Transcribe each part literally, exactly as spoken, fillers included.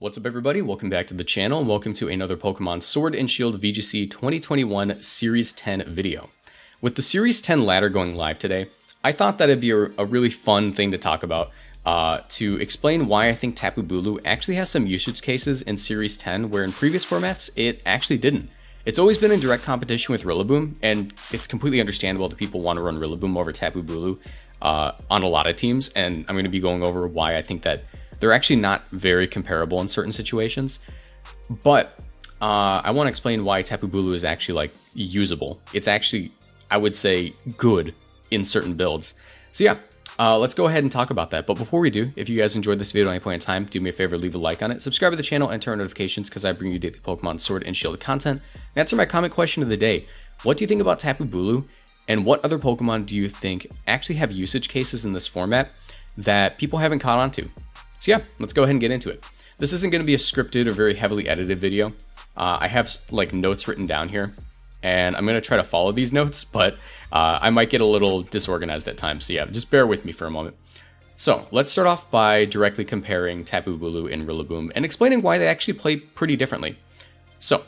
What's up everybody, welcome back to the channel and welcome to another Pokemon Sword and Shield V G C twenty twenty-one Series ten video. With the Series ten ladder going live today, I thought that it'd be a, a really fun thing to talk about uh, to explain why I think Tapu Bulu actually has some usage cases in Series ten where in previous formats it actually didn't. It's always been in direct competition with Rillaboom and it's completely understandable that people want to run Rillaboom over Tapu Bulu uh, on a lot of teams, and I'm going to be going over why I think that they're actually not very comparable in certain situations, but uh, I want to explain why Tapu Bulu is actually like usable. It's actually, I would say, good in certain builds. So yeah, uh, let's go ahead and talk about that. But before we do, if you guys enjoyed this video at any point in time, do me a favor, leave a like on it, subscribe to the channel, and turn on notifications because I bring you daily Pokemon Sword and Shield content. And answer my comment question of the day: what do you think about Tapu Bulu, and what other Pokemon do you think actually have usage cases in this format that people haven't caught on to? So yeah, let's go ahead and get into it. This isn't going to be a scripted or very heavily edited video. Uh, I have like notes written down here, and I'm going to try to follow these notes, but uh, I might get a little disorganized at times. So yeah, just bear with me for a moment. So let's start off by directly comparing Tapu Bulu and Rillaboom and explaining why they actually play pretty differently. So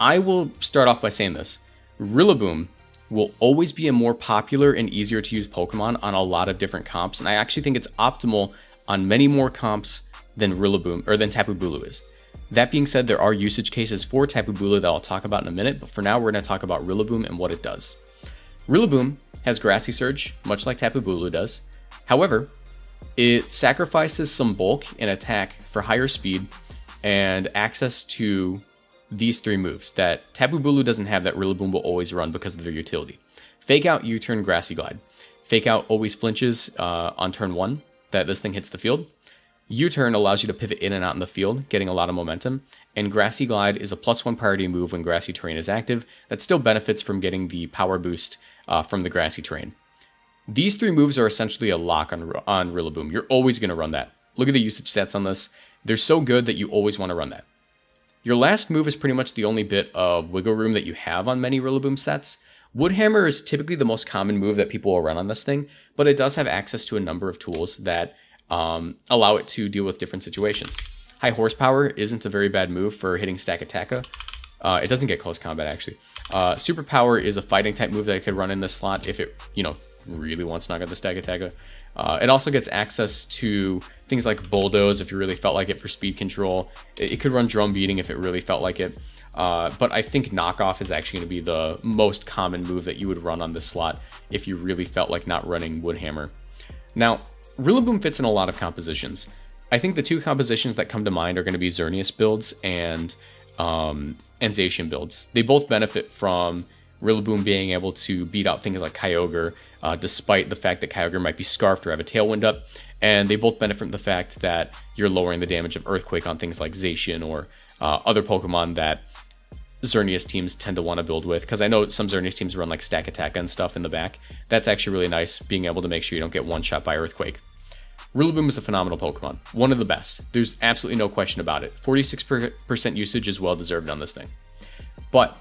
I will start off by saying this: Rillaboom will always be a more popular and easier to use Pokemon on a lot of different comps, and I actually think it's optimal on many more comps than Rillaboom or than Tapu Bulu is. That being said, there are usage cases for Tapu Bulu that I'll talk about in a minute, but for now we're going to talk about Rillaboom and what it does. Rillaboom has Grassy Surge, much like Tapu Bulu does. However, it sacrifices some bulk and attack for higher speed and access to these three moves that Tapu Bulu doesn't have, that Rillaboom will always run because of their utility. Fake Out, U-turn, Grassy Glide. Fake Out always flinches uh, on turn one that this thing hits the field. U-turn allows you to pivot in and out in the field, getting a lot of momentum. And Grassy Glide is a plus one priority move when Grassy Terrain is active that still benefits from getting the power boost uh, from the Grassy Terrain. These three moves are essentially a lock on, on Rillaboom. You're always going to run that. Look at the usage stats on this. They're so good that you always want to run that. Your last move is pretty much the only bit of wiggle room that you have on many Rillaboom sets. Woodhammer is typically the most common move that people will run on this thing, but it does have access to a number of tools that um, allow it to deal with different situations. High Horsepower isn't a very bad move for hitting Stack Attacka. Uh, it doesn't get Close Combat, actually. Uh, Superpower is a fighting type move that I could run in this slot if it, you know, really wants to knock out the Stack Attacka. Uh, it also gets access to things like Bulldoze if you really felt like it for speed control. It, it could run Drum Beating if it really felt like it. Uh, but I think Knock Off is actually going to be the most common move that you would run on this slot if you really felt like not running Woodhammer. Now, Rillaboom fits in a lot of compositions. I think the two compositions that come to mind are going to be Xerneas builds and, um, and Zacian builds. They both benefit from Rillaboom being able to beat out things like Kyogre, uh, despite the fact that Kyogre might be scarfed or have a Tailwind up, and they both benefit from the fact that you're lowering the damage of Earthquake on things like Zacian or uh, other Pokemon that Xerneas teams tend to want to build with, because I know some Xerneas teams run like Stack Attack and stuff in the back. That's actually really nice, being able to make sure you don't get one shot by Earthquake. Rillaboom is a phenomenal Pokemon, one of the best. There's absolutely no question about it. forty-six percent usage is well deserved on this thing. But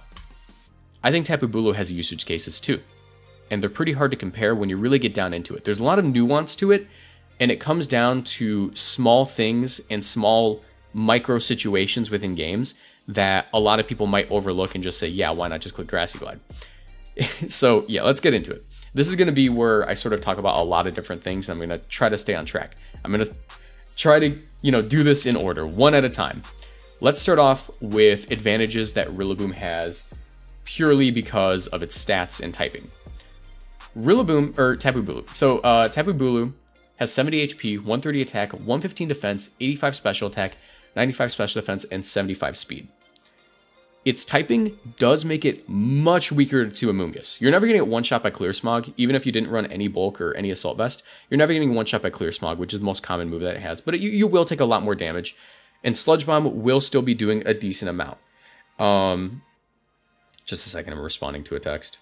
I think Tapu Bulu has usage cases too, and they're pretty hard to compare when you really get down into it. There's a lot of nuance to it, and it comes down to small things and small micro situations within games that a lot of people might overlook and just say, yeah, why not just click Grassy Glide? So yeah, let's get into it. This is going to be where I sort of talk about a lot of different things, and I'm going to try to stay on track. I'm going to try to, you know, do this in order, one at a time. Let's start off with advantages that Rillaboom has purely because of its stats and typing. Rillaboom, or Tapu Bulu. So uh, Tapu Bulu has seventy H P, one thirty attack, one fifteen defense, eighty-five special attack, ninety-five special defense, and seventy-five speed. Its typing does make it much weaker to Amoonguss. You're never going to get one shot by Clear Smog, even if you didn't run any bulk or any assault vest. You're never getting one shot by Clear Smog, which is the most common move that it has, but it, you, you will take a lot more damage, and Sludge Bomb will still be doing a decent amount. Um, just a second, I'm responding to a text.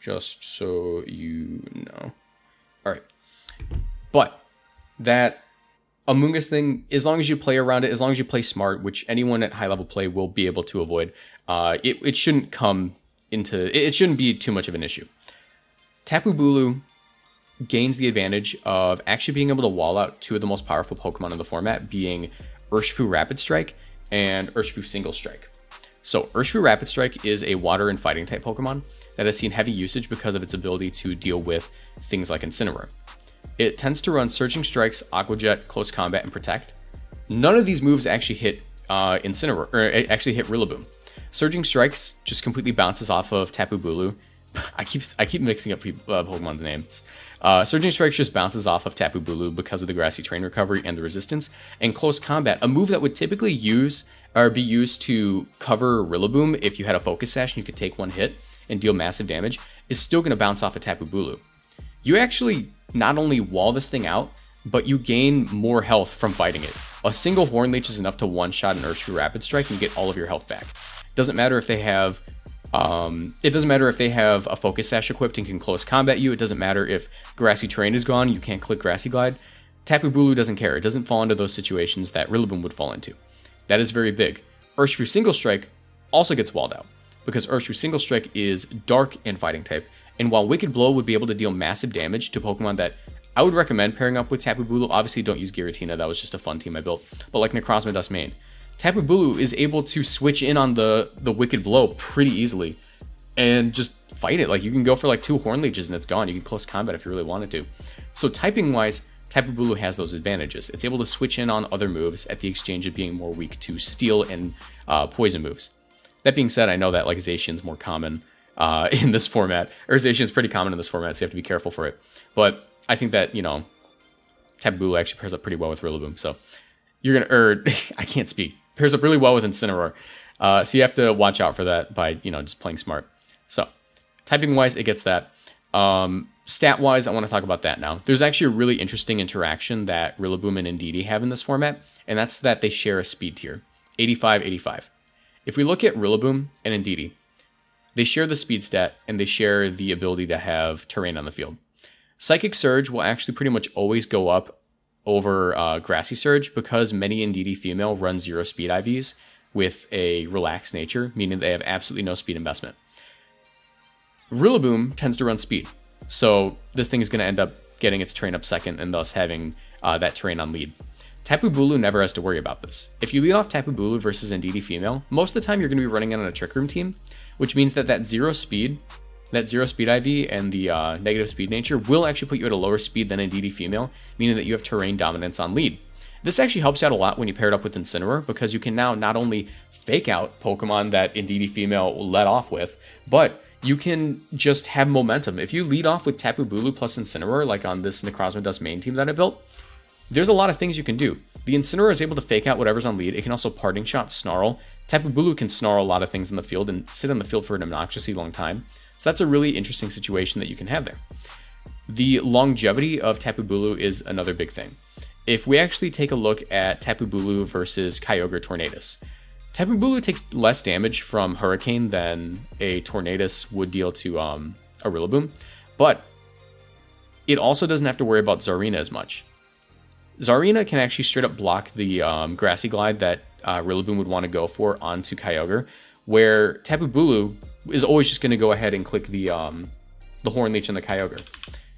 Just so you know. All right. But that Amoonguss thing, as long as you play around it, as long as you play smart, which anyone at high level play will be able to avoid, uh, it, it shouldn't come into, it shouldn't be too much of an issue. Tapu Bulu gains the advantage of actually being able to wall out two of the most powerful Pokemon in the format, being Urshifu Rapid Strike and Urshifu Single Strike. So Urshifu Rapid Strike is a water and fighting type Pokemon that has seen heavy usage because of its ability to deal with things like Incineroar. It tends to run Surging Strikes, Aqua Jet, Close Combat, and Protect. None of these moves actually hit uh, Incineroar, or actually hit Rillaboom. Surging Strikes just completely bounces off of Tapu Bulu. I keep I keep mixing up people, uh, Pokemon's names. Uh, Surging Strikes just bounces off of Tapu Bulu because of the Grassy Terrain recovery and the resistance. And Close Combat, a move that would typically use or be used to cover Rillaboom if you had a Focus Sash and you could take one hit and deal massive damage, is still going to bounce off of Tapu Bulu. You actually not only wall this thing out, but you gain more health from fighting it. A single Horn Leech is enough to one-shot an Urshifu Rapid Strike and get all of your health back. Doesn't matter if they have, um, it doesn't matter if they have a Focus Sash equipped and can Close Combat you. It doesn't matter if Grassy Terrain is gone, you can't click Grassy Glide. Tapu Bulu doesn't care. It doesn't fall into those situations that Rillaboom would fall into. That is very big. Urshifu Single Strike also gets walled out because Urshifu Single Strike is Dark and Fighting type. And while Wicked Blow would be able to deal massive damage to Pokemon that I would recommend pairing up with Tapu Bulu, obviously don't use Giratina, that was just a fun team I built, but like Necrozma Dusk Mane, Tapu Bulu is able to switch in on the, the Wicked Blow pretty easily and just fight it. Like you can go for like two Horn Leeches and it's gone. You can Close Combat if you really wanted to. So typing wise, Tapu Bulu has those advantages. It's able to switch in on other moves at the exchange of being more weak to Steel and uh, Poison moves. That being said, I know that like Zacian's more common Uh, in this format, or Zacian's pretty common in this format, so you have to be careful for it. But I think that, you know, Tapu Bulu actually pairs up pretty well with Rillaboom, so you're gonna, er, I can't speak, pairs up really well with Incineroar, uh, so you have to watch out for that by, you know, just playing smart. So, typing-wise, it gets that. Um, stat-wise, I want to talk about that now. There's actually a really interesting interaction that Rillaboom and Indeedee have in this format, and that's that they share a speed tier, eighty-five eighty-five. If we look at Rillaboom and Indeedee, they share the speed stat, and they share the ability to have terrain on the field. Psychic Surge will actually pretty much always go up over uh, Grassy Surge because many Indeedee female run zero speed I Vs with a relaxed nature, meaning they have absolutely no speed investment. Rillaboom tends to run speed, so this thing is going to end up getting its terrain up second and thus having uh, that terrain on lead. Tapu Bulu never has to worry about this. If you lead off Tapu Bulu versus Indeedee female, most of the time you're going to be running on a Trick Room team, which means that that zero speed, that zero speed I V and the uh, negative speed nature will actually put you at a lower speed than Indeedee female, meaning that you have terrain dominance on lead. This actually helps you out a lot when you pair it up with Incineroar because you can now not only fake out Pokemon that Indeedee female led off with, but you can just have momentum. If you lead off with Tapu Bulu plus Incineroar, like on this Necrozma Dusk Mane team that I built, there's a lot of things you can do. The Incineroar is able to fake out whatever's on lead. It can also Parting Shot, Snarl. Tapu Bulu can snarl a lot of things in the field and sit on the field for an obnoxiously long time. So that's a really interesting situation that you can have there. The longevity of Tapu Bulu is another big thing. If we actually take a look at Tapu Bulu versus Kyogre Tornadus, Tapu Bulu takes less damage from Hurricane than a Tornadus would deal to um, a Rillaboom, but it also doesn't have to worry about Xerneas as much. Xerneas can actually straight up block the um, Grassy Glide that Uh, Rillaboom would want to go for onto Kyogre, where Tapu Bulu is always just going to go ahead and click the um, the Horn Leech and the Kyogre.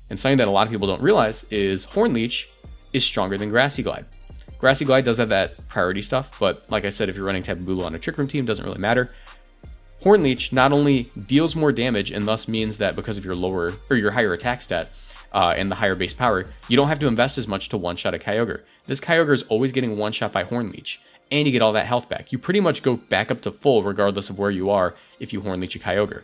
And something that a lot of people don't realize is Horn Leech is stronger than Grassy Glide. Grassy Glide does have that priority stuff, but like I said, if you're running Tapu Bulu on a Trick Room team, doesn't really matter. Horn Leech not only deals more damage, and thus means that because of your lower or your higher attack stat uh, and the higher base power, you don't have to invest as much to one-shot a Kyogre. This Kyogre is always getting one-shot by Horn Leech, and you get all that health back. You pretty much go back up to full regardless of where you are if you Horn Leech a Kyogre.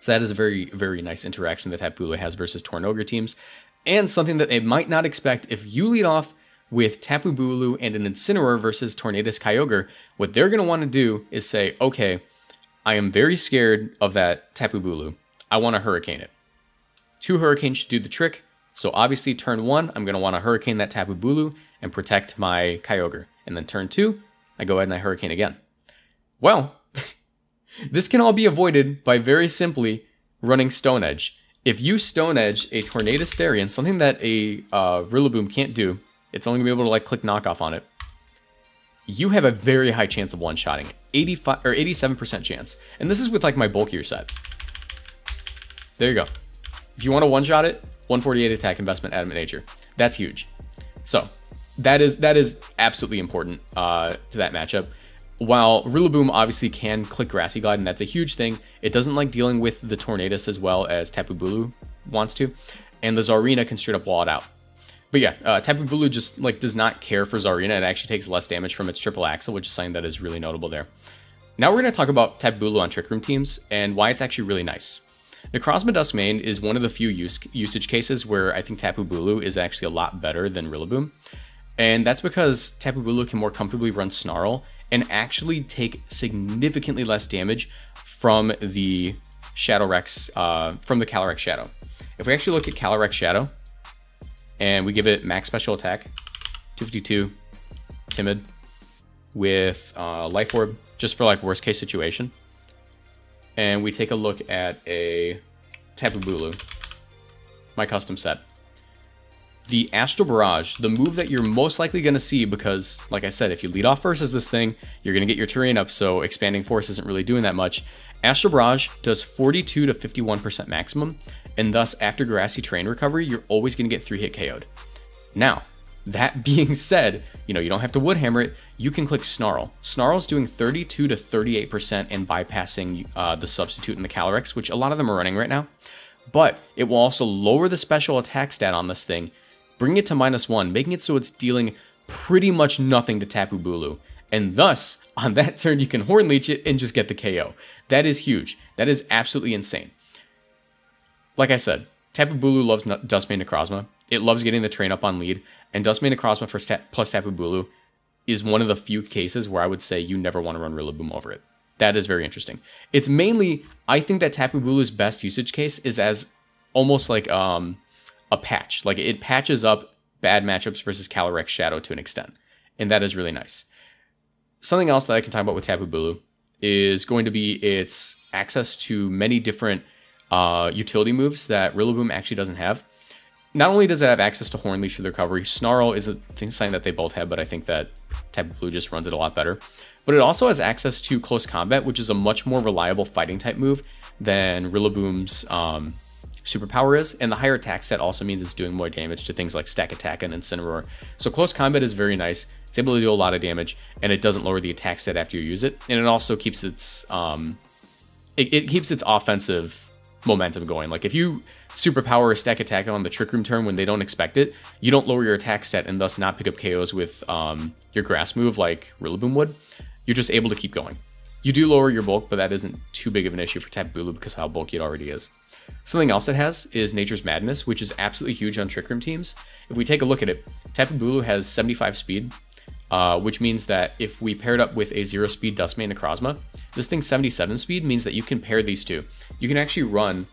So that is a very, very nice interaction that Tapu Bulu has versus Tornogre teams, and something that they might not expect if you lead off with Tapu Bulu and an Incineroar versus Tornadus Kyogre. What they're going to want to do is say, okay, I am very scared of that Tapu Bulu. I want to Hurricane it. Two Hurricanes should do the trick. So obviously turn one, I'm going to want to Hurricane that Tapu Bulu and protect my Kyogre. And then turn two, I go ahead and I Hurricane again. Well, this can all be avoided by very simply running Stone Edge. If you Stone Edge a Tornadus Therian, something that a uh, Rillaboom can't do, it's only going to be able to like click Knock Off on it, you have a very high chance of one-shotting it, eighty-five or eighty-seven percent chance. And this is with like my bulkier set. There you go. If you want to one-shot it, one forty-eight attack investment, adamant nature. That's huge. So that is that is absolutely important uh, to that matchup. While Rillaboom obviously can click Grassy Glide, and that's a huge thing, it doesn't like dealing with the Tornadus as well as Tapu Bulu wants to, and the Zarina can straight up wall it out. But yeah, uh, Tapu Bulu just like does not care for Zarina and actually takes less damage from its Triple Axel, which is something that is really notable there. Now we're going to talk about Tapu Bulu on Trick Room teams and why it's actually really nice. Necrozma Dusk Mane is one of the few use usage cases where I think Tapu Bulu is actually a lot better than Rillaboom. And that's because Tapu Bulu can more comfortably run Snarl and actually take significantly less damage from the Shadow Rex, uh, from the Calyrex Shadow. If we actually look at Calyrex Shadow and we give it max special attack, two fifty-two, timid, with uh, Life Orb, just for like worst case situation. And we take a look at a Tapu Bulu, my custom set. The Astral Barrage, the move that you're most likely going to see because, like I said, if you lead off versus this thing, you're going to get your terrain up, so expanding force isn't really doing that much. Astral Barrage does forty-two to fifty-one percent maximum, and thus after Grassy Terrain recovery, you're always going to get three hit K O'd. Now, that being said, you know, you don't have to Woodhammer it, you can click Snarl. Snarl's doing thirty-two to thirty-eight percent and bypassing uh, the Substitute and the Calyrex, which a lot of them are running right now. But it will also lower the special attack stat on this thing, bringing it to minus one, making it so it's dealing pretty much nothing to Tapu Bulu. And thus, on that turn, you can Horn Leech it and just get the K O. That is huge. That is absolutely insane. Like I said, Tapu Bulu loves Dusk Mane Necrozma. It loves getting the train up on lead, and Dusk Mane Necrozma for plus Tapu Bulu is one of the few cases where I would say you never want to run Rillaboom over it. That is very interesting. It's mainly, I think that Tapu Bulu's best usage case is as almost like um, a patch. Like it patches up bad matchups versus Calyrex Shadow to an extent, and that is really nice. Something else that I can talk about with Tapu Bulu is going to be its access to many different uh, utility moves that Rillaboom actually doesn't have. Not only does it have access to Horn Leech for the recovery, Snarl is a thing, something that they both have, but I think that Tapu Bulu just runs it a lot better. But it also has access to Close Combat, which is a much more reliable fighting type move than Rillaboom's um, Superpower is. And the higher attack set also means it's doing more damage to things like Stack Attack and Incineroar. So Close Combat is very nice. It's able to do a lot of damage, and it doesn't lower the attack set after you use it. And it also keeps its um, it, it keeps its offensive momentum going. Like if you Superpower or Stack Attack on the Trick Room turn when they don't expect it, you don't lower your attack stat and thus not pick up K Os with um, your grass move like Rillaboom would. You're just able to keep going. You do lower your bulk, but that isn't too big of an issue for Tapu Bulu because how bulky it already is. Something else it has is Nature's Madness, which is absolutely huge on Trick Room teams. If we take a look at it, Tapu Bulu has seventy-five speed, uh, which means that if we paired up with a zero speed Dusk Mane Necrozma, this thing's seventy-seven speed means that you can pair these two. You can actually run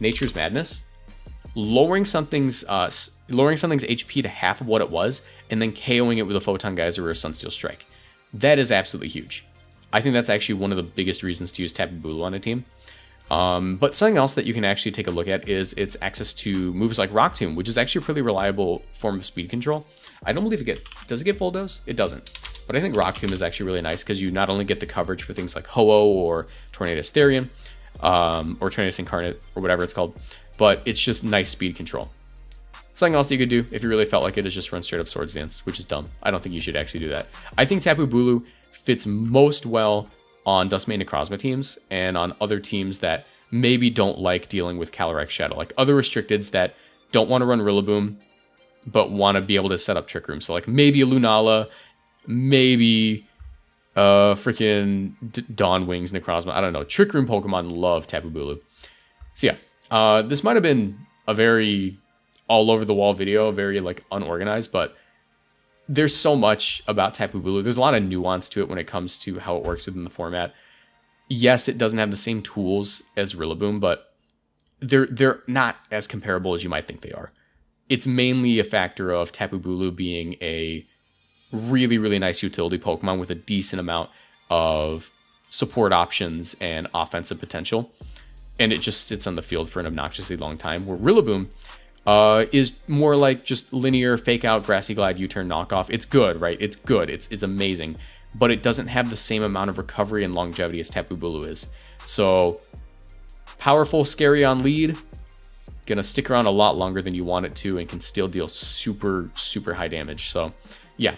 Nature's Madness, lowering something's uh, lowering something's H P to half of what it was, and then KOing it with a Photon Geyser or a Sunsteel Strike. That is absolutely huge. I think that's actually one of the biggest reasons to use Tapu Bulu on a team. Um, but something else that you can actually take a look at is its access to moves like Rock Tomb, which is actually a pretty reliable form of speed control. I don't believe it get does it get Bulldoze? It doesn't. But I think Rock Tomb is actually really nice because you not only get the coverage for things like Ho-Oh or Tornadus Therian, um, or Tornadus Incarnate or whatever it's called, but it's just nice speed control. Something else that you could do if you really felt like it is just run straight up Swords Dance, which is dumb. I don't think you should actually do that. I think Tapu Bulu fits most well on Dusk Mane Necrozma teams and on other teams that maybe don't like dealing with Calyrex Shadow, like other restricteds that don't want to run Rillaboom, but want to be able to set up Trick Room. So like maybe a Lunala, maybe uh, freaking Dawn Wings Necrozma. I don't know. Trick Room Pokemon love Tapu Bulu. So yeah, uh, this might have been a very all over the wall video, very like unorganized, but there's so much about Tapu Bulu. There's a lot of nuance to it when it comes to how it works within the format. Yes, it doesn't have the same tools as Rillaboom, but they're they're not as comparable as you might think they are. It's mainly a factor of Tapu Bulu being a really, really nice utility Pokemon with a decent amount of support options and offensive potential. And it just sits on the field for an obnoxiously long time, where Rillaboom Uh, is more like just linear Fake Out, Grassy Glide, U-turn, Knock Off. It's good, right? It's good. It's it's amazing, but it doesn't have the same amount of recovery and longevity as Tapu Bulu is. So powerful, scary on lead, gonna stick around a lot longer than you want it to and can still deal super, super high damage. So yeah.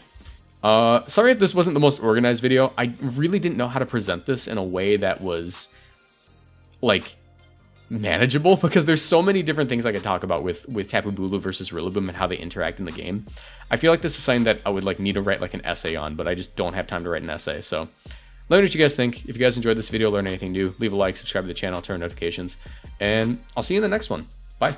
Uh, sorry if this wasn't the most organized video. I really didn't know how to present this in a way that was, like, manageable, because there's so many different things I could talk about with, with Tapu Bulu versus Rillaboom and how they interact in the game. I feel like this is something that I would, like, need to write, like, an essay on, but I just don't have time to write an essay, so... Let me know what you guys think. If you guys enjoyed this video, learn anything new, leave a like, subscribe to the channel, turn on notifications, and I'll see you in the next one. Bye.